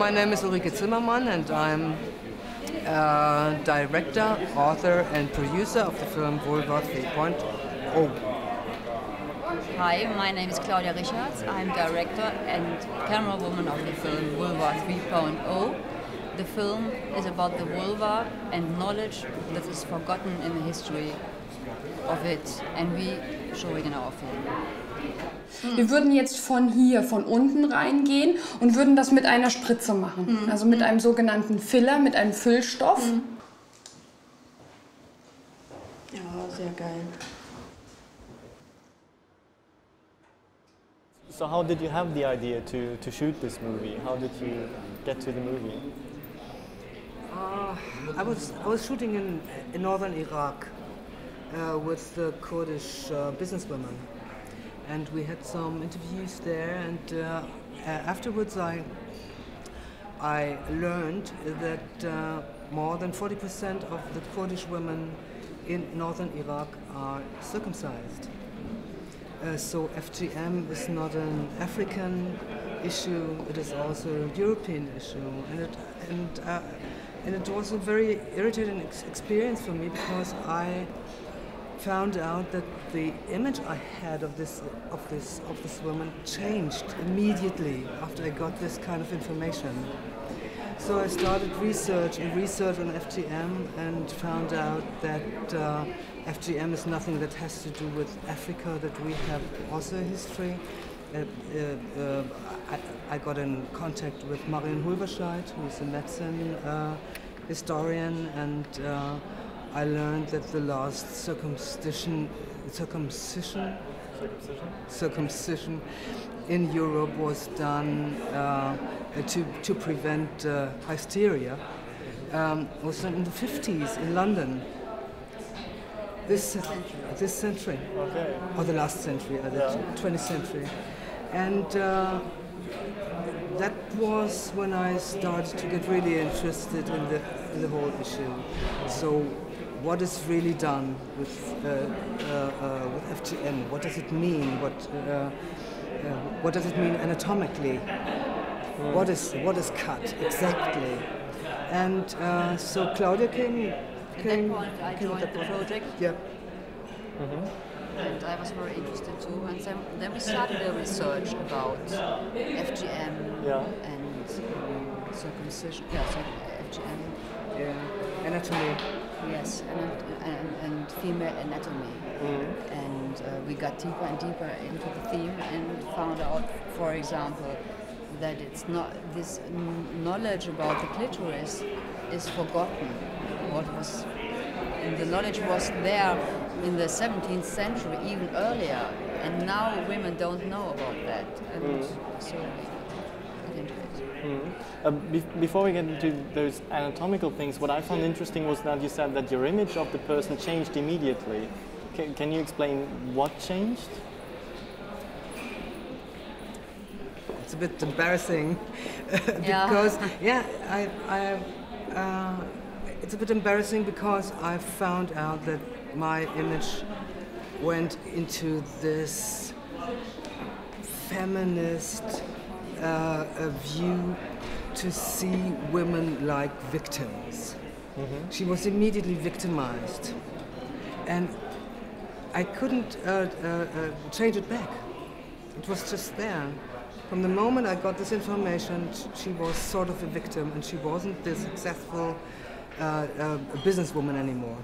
My name is Ulrike Zimmermann, and I'm director, author, and producer of the film Vulva 3.0. Hi, my name is Claudia Richards. I'm director and camerawoman of the film Vulva 3.0. The film is about the vulva and knowledge that is forgotten in the history of it, and we show it in our film. Wir würden jetzt von hier, von unten reingehen und würden das mit einer Spritze machen, also mit einem sogenannten Filler, mit einem Füllstoff. Ja, sehr geil. So how did you have the idea to shoot this movie? How did you get to the movie? I was shooting in northern Iraq with the Kurdish businesswomen, and we had some interviews there. And afterwards, I learned that more than 40% of the Kurdish women in northern Iraq are circumcised. So FGM is not an African issue; it is also a European issue, and it was a very irritating experience for me, because I found out that the image I had of this woman changed immediately after I got this kind of information. So I started research on FGM and found out that FGM is nothing that has to do with Africa, that we have also a history. I got in contact with Marion Hulverscheid, who is a medicine historian, and I learned that the last circumcision in Europe was done to prevent hysteria. Was done in the 50s in London. This century, okay. Or the last century, or the 20th century, and that was when I started to get really interested in the whole issue. So, what is really done with FGM? What does it mean? What does it mean anatomically? What is cut exactly? And so Claudia came. At that point, I joined the project, and I was very interested too. And then we started a research about FGM and circumcision. FGM. Yeah. Anatomy. Yes, and female anatomy. And we got deeper and deeper into the theme and found out, for example, that it's not this knowledge about the clitoris is forgotten. What was and the knowledge was there in the 17th century, even earlier, and now women don't know about that. And so we got into it. Before we get into those anatomical things, what I found interesting was that you said that your image of the person changed immediately. Can you explain what changed? It's a bit embarrassing because it's a bit embarrassing because I found out that my image went into this feminist view to see women like victims. She was immediately victimized, and I couldn't change it back. It was just there. From the moment I got this information, she was sort of a victim, and she wasn't this successful a businesswoman anymore,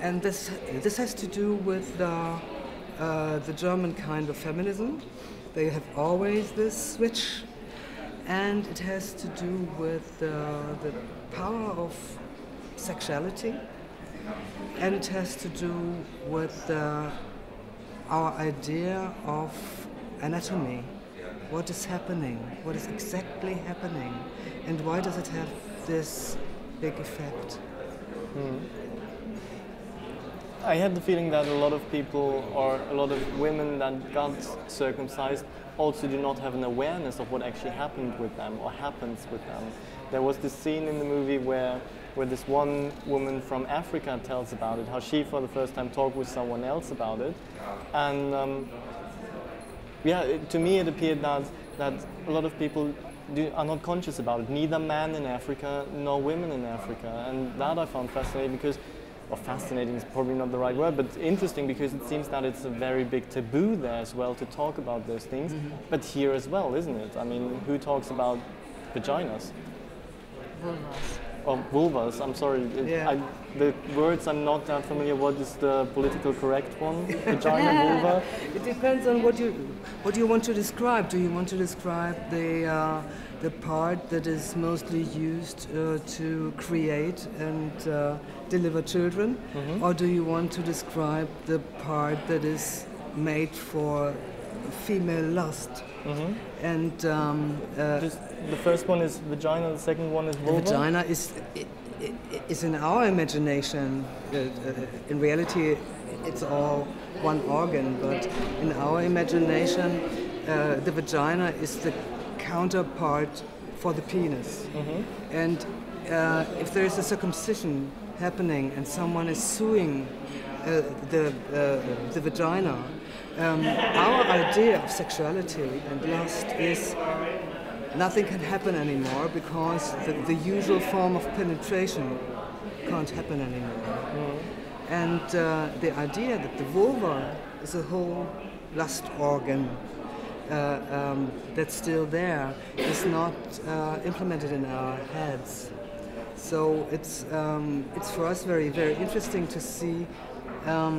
and this has to do with the German kind of feminism. They have always this switch, and it has to do with the power of sexuality, and it has to do with our idea of anatomy. What is happening? What is exactly happening? And why does it have this big effect? I had the feeling that a lot of people, or a lot of women that got circumcised, also do not have an awareness of what actually happened with them, or happens with them. There was this scene in the movie where this one woman from Africa tells about it, how she for the first time talked with someone else about it. And to me it appeared that that a lot of people are not conscious about it. Neither men in Africa nor women in Africa, and that I found fascinating because, or fascinating is probably not the right word, but interesting because it seems that it's a very big taboo there as well to talk about those things, but here as well, isn't it? I mean, who talks about vaginas? Vulvas. Or vulvas, I'm sorry, the words I'm not that familiar, what is the political correct one? Vagina, vulva? It depends on what you want to describe. Do you want to describe the part that is mostly used to create and deliver children? Or do you want to describe the part that is made for female lust? And the first one is vagina, the second one is vulva? Vagina is in our imagination. In reality, it's all one organ, but in our imagination, the vagina is the counterpart for the penis. And if there is a circumcision happening and someone is suing the vagina, our idea of sexuality and lust is nothing can happen anymore because the usual form of penetration can't happen anymore. And the idea that the vulva is a whole lust organ that's still there is not implemented in our heads. So it's for us very, very interesting to see how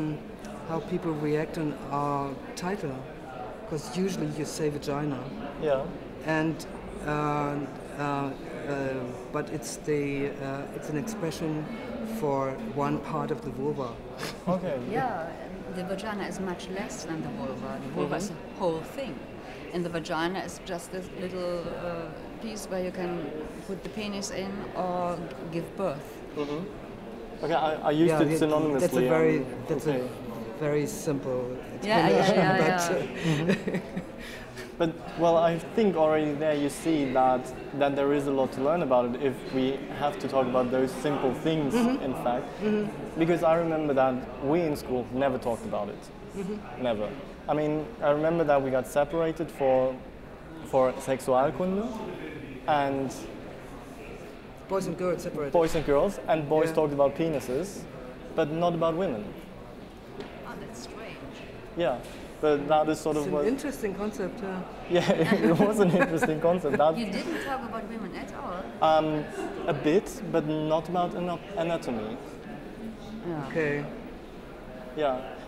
people react on our title, because usually you say vagina. And but it's an expression for one part of the vulva. The vagina is much less than the vulva. The vulva is a whole thing, and the vagina is just this little piece where you can put the penis in or give birth. Okay, I used it synonymously. That's a very simple explanation. But, well, I think already there you see that there is a lot to learn about it if we have to talk about those simple things, in fact. Because I remember that we in school never talked about it. Never. I mean, I remember that we got separated for Sexualkunde, and boys and girls separated. Boys and girls, and boys talked about penises, but not about women. Oh, that's strange. But that is sort of an interesting concept. It was an interesting concept. You didn't talk about women at all? A bit, but not about anatomy.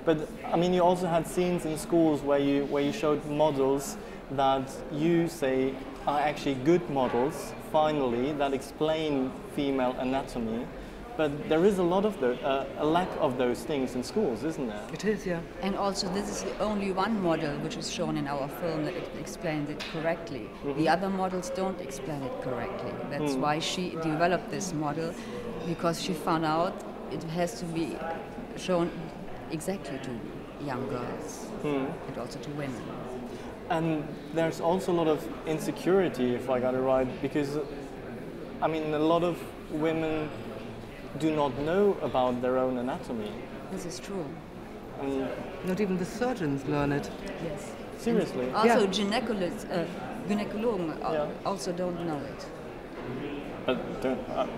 But I mean, you also had scenes in schools where you showed models that you say are actually good models, finally, that explain female anatomy. But there is a lot of a lack of those things in schools, isn't there? It is, yeah. And also, this is the only one model which is shown in our film that explains it correctly. The other models don't explain it correctly. That's why she developed this model, because she found out it has to be shown exactly to young girls and also to women. And there's also a lot of insecurity, if I got it right, because, I mean, a lot of women do not know about their own anatomy. This is true. Not even the surgeons learn it. Yes. Seriously? And also gynecologues also don't know it.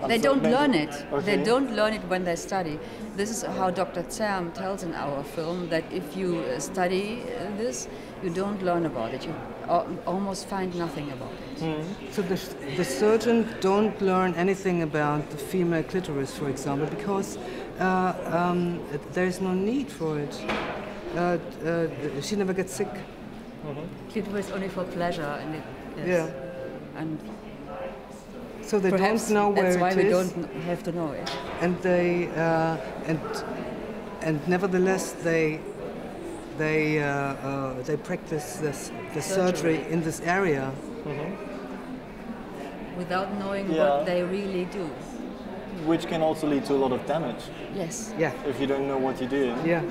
They don't learn it. They don't learn it when they study. This is how Dr. Tam tells in our film, that if you study this, you don't learn about it. You almost find nothing about it. So the surgeon don't learn anything about the female clitoris, for example, because there is no need for it. She never gets sick. Clitoris only for pleasure, and it, and so they don't know where it is. That's why we don't have to know it. And they and nevertheless they practice the surgery in this area without knowing what they really do, which can also lead to a lot of damage. Yes. Yeah. If you don't know what you're doing. Yeah.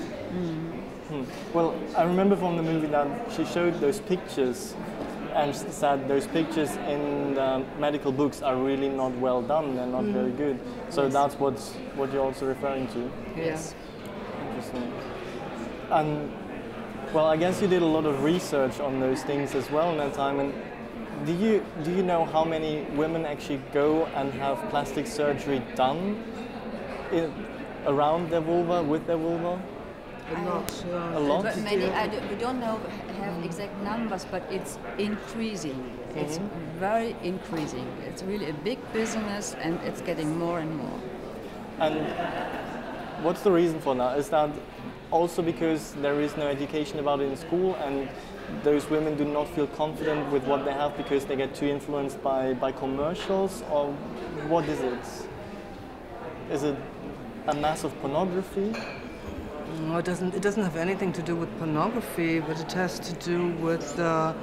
Well, I remember from the movie that she showed those pictures and said those pictures in the medical books are really not well done. They're not very good. So that's what you're also referring to. Yes. Interesting. And Well, I guess you did a lot of research on those things as well in that time. And do you know how many women actually go and have plastic surgery done around their vulva, with their vulva? A lot. But many, we don't know, have exact numbers, but it's increasing. Mm-hmm. It's very increasing. It's really a big business, and it's getting more and more. And what's the reason for that? Is that also because there is no education about it in school, and those women do not feel confident with what they have because they get too influenced by commercials, or what is it? Is it a mass of pornography? No, it doesn't have anything to do with pornography, but it has to do with the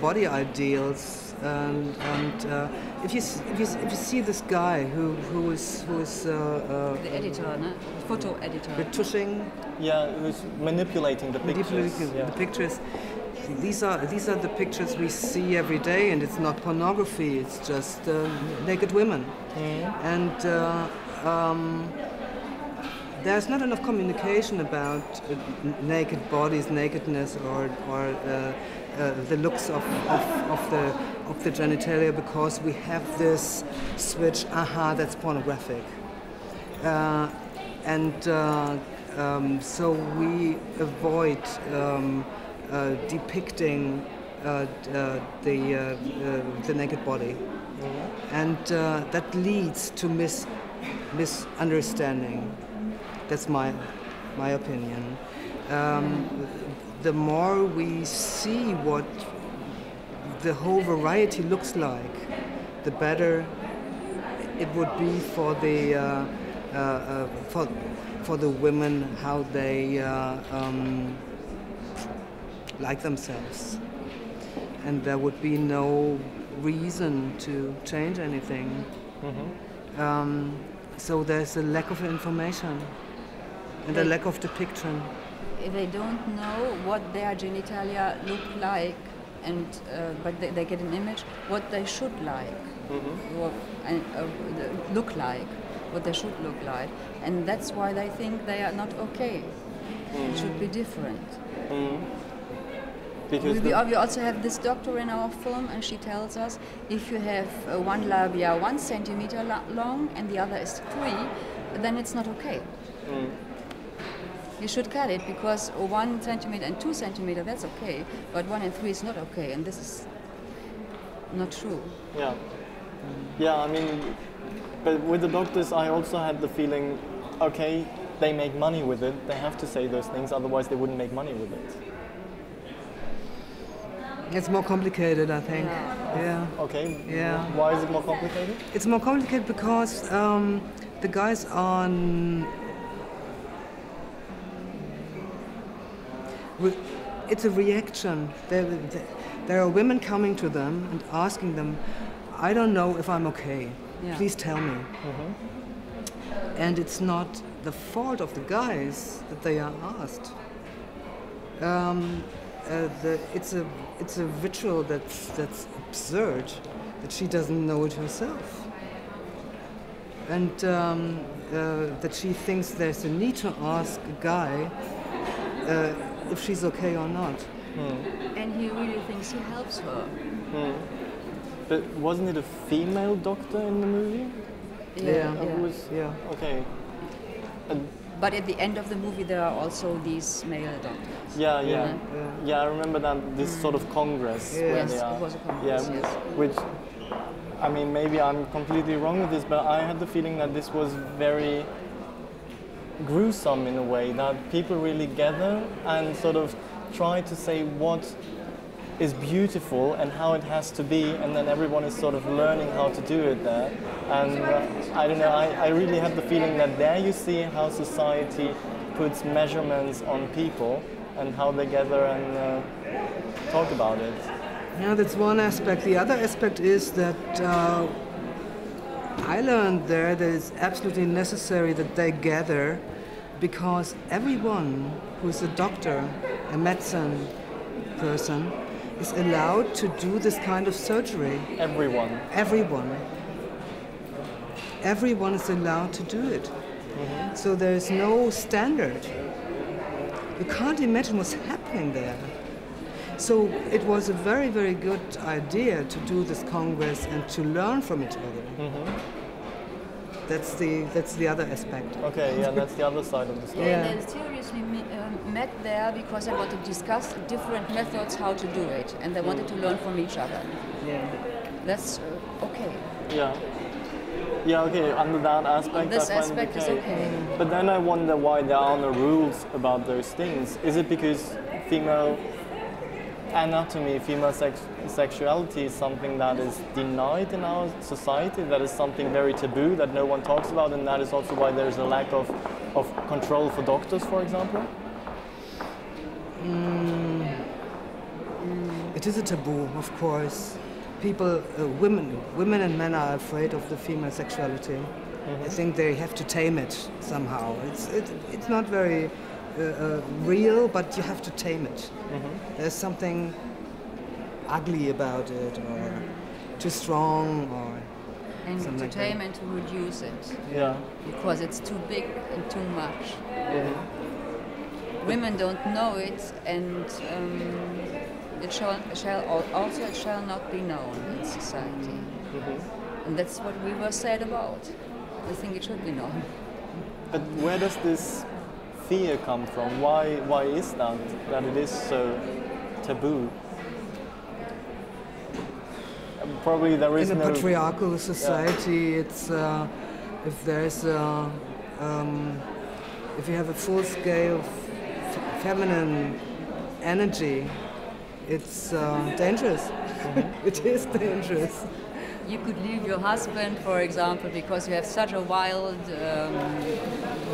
body ideals. And if you see this guy who is the editor, no? Photo editor, retushing, yeah, who's manipulating the pictures. These are the pictures we see every day, and it's not pornography. It's just naked women, and. There's not enough communication about naked bodies, nakedness, or the looks of the genitalia, because we have this switch. Aha, that's pornographic, and so we avoid depicting the naked body, and that leads to misunderstanding. That's my opinion. The more we see what the whole variety looks like, the better it would be for the women, how they like themselves, and there would be no reason to change anything. Mm-hmm. So there's a lack of information. And the lack of depiction. They don't know what their genitalia look like, and but they get an image what they should like, what they should look like, and that's why they think they are not okay. Mm-hmm. It should be different. Mm-hmm. Because we also have this doctor in our film, and she tells us if you have one labia 1 centimeter long and the other is 3, then it's not okay. Mm. You should cut it, because 1 centimeter and 2 centimeter, that's okay, but 1 and 3 is not okay, and this is not true. Yeah, yeah. I mean, but with the doctors, I also had the feeling, okay, they make money with it. They have to say those things, otherwise they wouldn't make money with it. It's more complicated, I think. Yeah. Okay. Yeah. Why is it more complicated? It's more complicated because the guys are it's a reaction. There are women coming to them and asking them, I don't know if I'm okay, please tell me. Mm-hmm. And it's not the fault of the guys that they are asked. It's a ritual that's absurd, that she doesn't know it herself. And that she thinks there's a need to ask a guy if she's okay or not. Mm. And he really thinks he helps her. Mm. But wasn't it a female doctor in the movie? Yeah. Okay. But at the end of the movie there are also these male doctors. Yeah, I remember that, this sort of congress. Yes, it was a congress, yes. Which, I mean, maybe I'm completely wrong with this, but I had the feeling that this was very gruesome in a way, that people really gather and sort of try to say what is beautiful and how it has to be, and then everyone is sort of learning how to do it there. And I don't know, I really have the feeling that there you see how society puts measurements on people and how they gather and talk about it. Yeah, that's one aspect. The other aspect is that I learned there that it's absolutely necessary that they gather, because everyone who's a doctor, a medicine person, is allowed to do this kind of surgery. Everyone. Everyone. Everyone is allowed to do it. Mm-hmm. So there's no standard. You can't imagine what's happening there. So it was a very, very good idea to do this Congress and to learn from each other. Mm-hmm. That's the other aspect. Okay, yeah, that's the other side of the story. Yeah. And then seriously met there because I wanted to discuss different methods how to do it, and they wanted to learn from each other. Yeah, that's okay. Yeah. Yeah, okay, under that aspect, this aspect is okay. But then I wonder why there are no rules about those things. Is it because female anatomy, female sexuality is something that is denied in our society, that is something very taboo, that no one talks about, and that is also why there's a lack of control for doctors, for example? It is a taboo, of course. People, women and men are afraid of the female sexuality. Mm-hmm. I think they have to tame it somehow. It's not very real, but you have to tame it. Mm-hmm. There's something ugly about it, or too strong, or and something to like tame that. And to reduce it. Yeah, because it's too big and too much. Yeah. Women don't know it, and. It shall not be known in society. Mm-hmm. And that's what we were sad about. I think it should be known. But where does this fear come from? Why is that it is so taboo? Probably there is no... In a patriarchal society, yeah. It's if there is a... if you have a full-scale feminine energy, it's dangerous. Mm-hmm. It is dangerous. You could leave your husband, for example, because you have such a wild,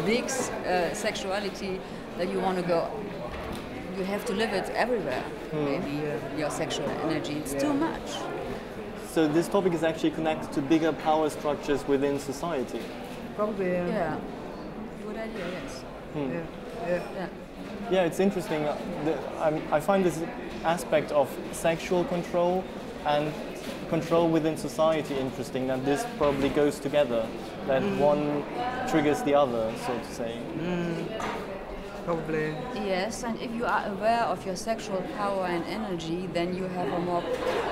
big sexuality that you want to go. You have to live it everywhere. Mm. Maybe your sexual energy—it's too much. So this topic is actually connected to bigger power structures within society. Probably. Yeah. Good idea. Yes. Mm. Yeah. Yeah. Yeah. Yeah, it's interesting. I find this aspect of sexual control and control within society interesting, that this probably goes together, that one triggers the other, so to say. Mm. Probably. Yes, and if you are aware of your sexual power and energy, then you have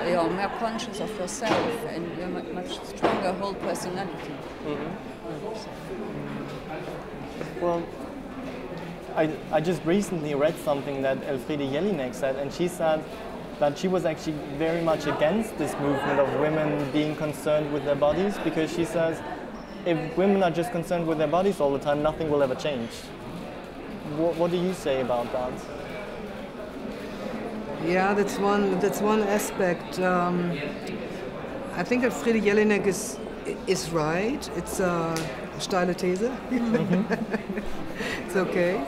you're more conscious of yourself, and you're a much stronger whole personality. Mm-hmm. Well, I just recently read something that Elfriede Jelinek said, and she said that she was actually very much against this movement of women being concerned with their bodies, because she says if women are just concerned with their bodies all the time, nothing will ever change. What do you say about that? Yeah, that's one aspect. I think Elfriede Jelinek is right. It's a steile These. Mm-hmm. It's okay.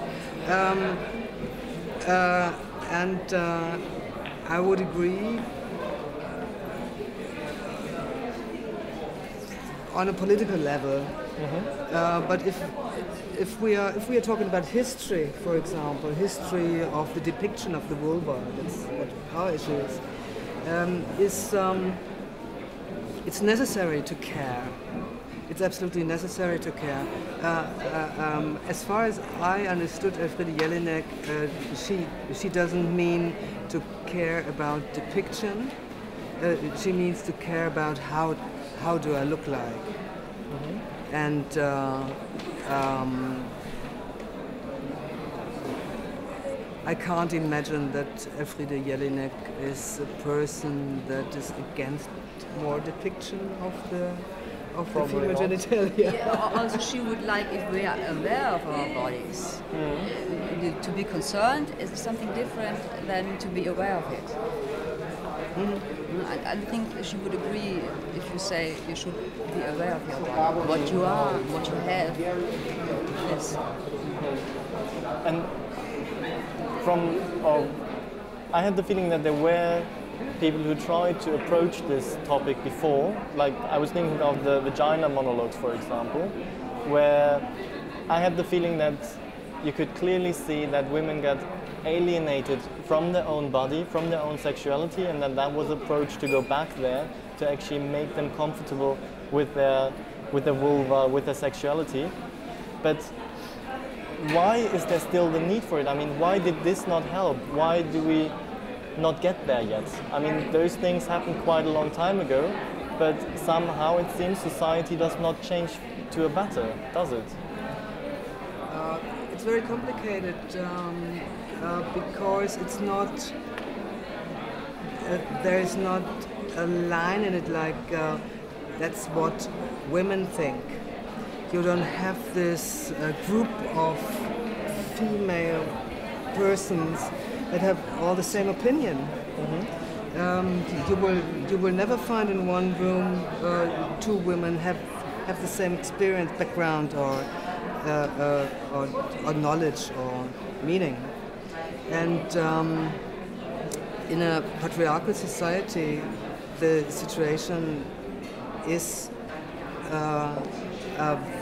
And I would agree on a political level. Mm-hmm. But if we are talking about history, for example, history of the depiction of the vulva, that's what our issue is. It's necessary to care. It's absolutely necessary to care. As far as I understood Elfriede Jelinek, she doesn't mean to care about depiction. She means to care about how do I look like. Mm-hmm. And I can't imagine that Elfriede Jelinek is a person that is against more depiction of the. Of the female genitalia. Yeah, also, she would like if we are aware of our bodies. Mm. To be concerned is something different than to be aware of it. Mm. I think she would agree if you say you should be aware of your body, what you are, what you have. Yes. Mm. And I had the feeling that there were people who tried to approach this topic before, like I was thinking of the vagina monologues, for example, where I had the feeling that you could clearly see that women got alienated from their own body, from their own sexuality, and that was approached to go back there to actually make them comfortable with their vulva, with their sexuality. But why is there still the need for it? I mean, why did this not help? Why do we not get there yet? I mean, those things happened quite a long time ago, but somehow it seems society does not change to a better, does it? It's very complicated because it's not, there is not a line in it like that's what women think. You don't have this group of female persons that have all the same opinion. Mm-hmm. You will never find in one room two women have the same experience, background, or knowledge, or meaning. And in a patriarchal society, the situation is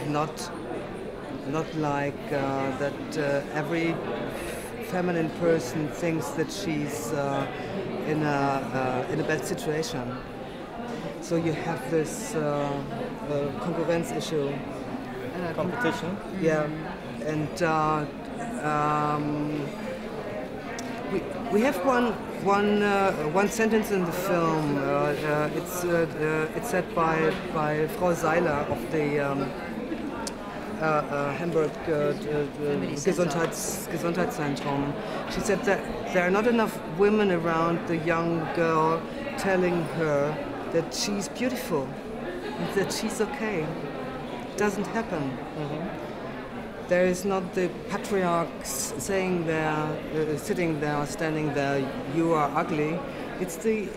not like that every feminine person thinks that she's in a bad situation. So you have this concurrence issue. Competition. Yeah, and we have one sentence in the film. It's said by Frau Seiler of the Hamburg Gesundheitszentrum. She said that there are not enough women around the young girl telling her that she's beautiful, and that she's okay. Doesn't happen. Mm-hmm. There is not the patriarchs saying there, sitting there, standing there, you are ugly. It's the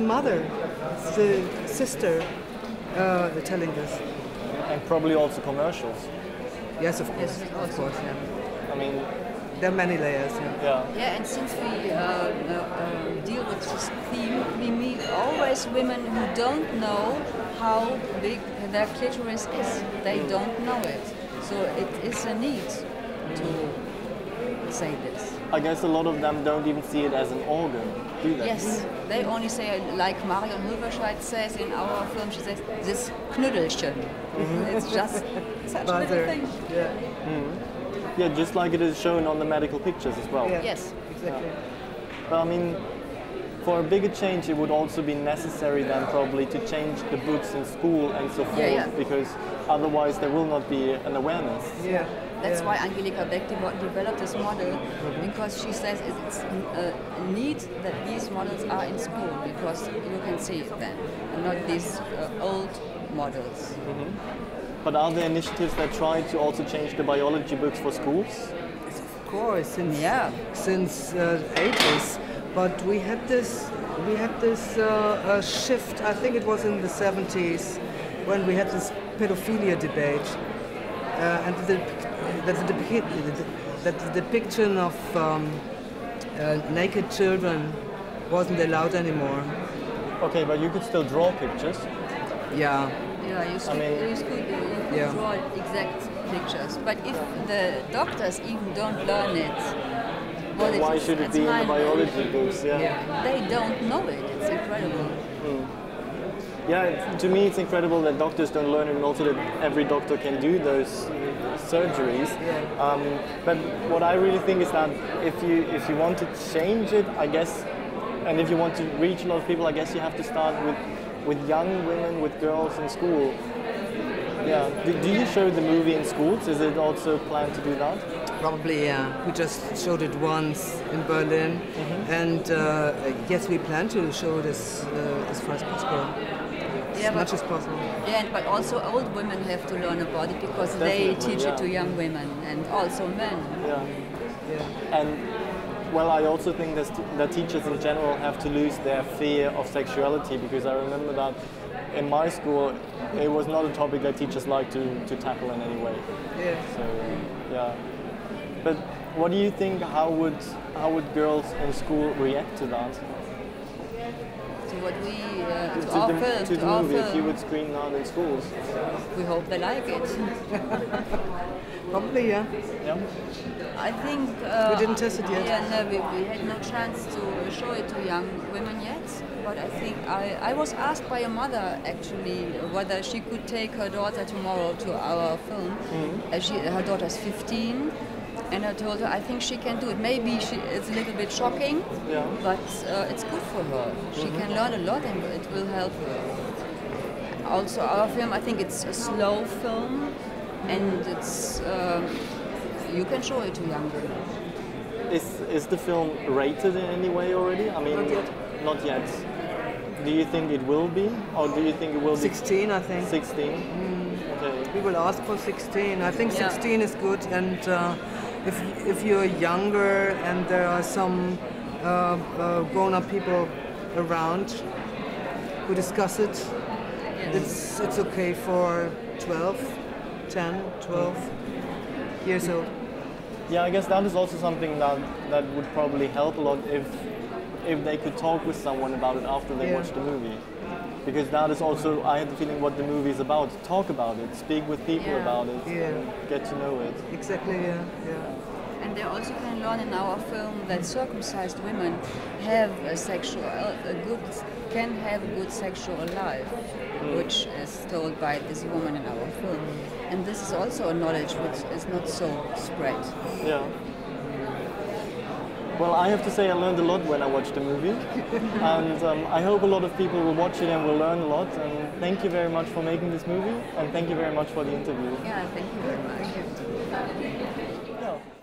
mother, it's the sister telling this. And probably also commercials. Yes, of course. Yes, of course. Yeah. I mean, there are many layers. Yeah. Yeah. Yeah, and since we deal with this theme, we meet always women who don't know how big their clitoris is. They don't know it. So it is a need to say this. I guess a lot of them don't even see it as an organ, do they? Yes, they only say, like Marion Hulverscheid says in our film, she says, this knuddelchen. Mm-hmm. It's just such a little thing. Yeah. Mm-hmm. Yeah, just like it is shown on the medical pictures as well. Yeah. Yes, exactly. Yeah. But I mean, for a bigger change, it would also be necessary then probably to change the books in school and so forth, yeah, yeah, because otherwise there will not be an awareness. Yeah, that's why Angelika Beck developed this model, mm-hmm, because she says it's a need that these models are in school, because you can see it then, and not these old models. Mm-hmm. But are there initiatives that try to also change the biology books for schools? Of course, since ages. But we had this shift. I think it was in the 70s when we had this pedophilia debate, and that the depiction of naked children wasn't allowed anymore. Okay, but you could still draw pictures. Yeah. Yeah, you could draw exact pictures. But if the doctors even don't learn it, well, why should it be in the biology books? Yeah. Yeah. They don't know it. It's incredible. Mm. Yeah, to me it's incredible that doctors don't learn it, and also that every doctor can do those surgeries. Yeah. But what I really think is that if you want to change it, I guess, and if you want to reach a lot of people, I guess you have to start with young women, with girls in school. Yeah. Do you show the movie in schools? Is it also planned to do that? Probably, yeah. We just showed it once in Berlin, mm-hmm, and yes, we plan to show it as far as possible, as much as possible. Yeah, but also old women have to learn about it, because they teach it to young women and also men. Yeah. Yeah. And well, I also think that teachers in general have to lose their fear of sexuality, because I remember that in my school it was not a topic that teachers liked to tackle in any way. Yeah. So, yeah. But what do you think, how would girls in school react to that? To what we, to our film, if you would screen that in schools. We hope they like it. Probably, yeah. I think... we didn't test it yet. Yeah, no, we had no chance to show it to young women yet. But I think I was asked by a mother, actually, whether she could take her daughter tomorrow to our film. Mm-hmm. Her daughter's 15. And I told her, I think she can do it. Maybe it's a little bit shocking, yeah. But it's good for her. She mm-hmm. can learn a lot and it will help her. Also our film, I think it's a slow film and it's, you can show it to young people. Is the film rated in any way already? I mean, not yet. Do you think it will be? Or do you think it will 16, be? 16, I think. 16? Mm. Okay. We will ask for 16. I think 16 is good and... If you're younger and there are some grown-up people around who discuss it, it's okay for 10, 12 years old. Yeah, I guess that is also something that would probably help a lot if they could talk with someone about it after they watch the movie. Because that is also, I had the feeling, what the movie is about. Talk about it, speak with people about it, and get to know it. Exactly, yeah. And they also can learn in our film that circumcised women have a good sexual life, which is told by this woman in our film. And this is also a knowledge which is not so spread. Yeah. Well, I have to say I learned a lot when I watched the movie, and I hope a lot of people will watch it and will learn a lot, and thank you very much for making this movie, and thank you very much for the interview. Yeah, thank you very much.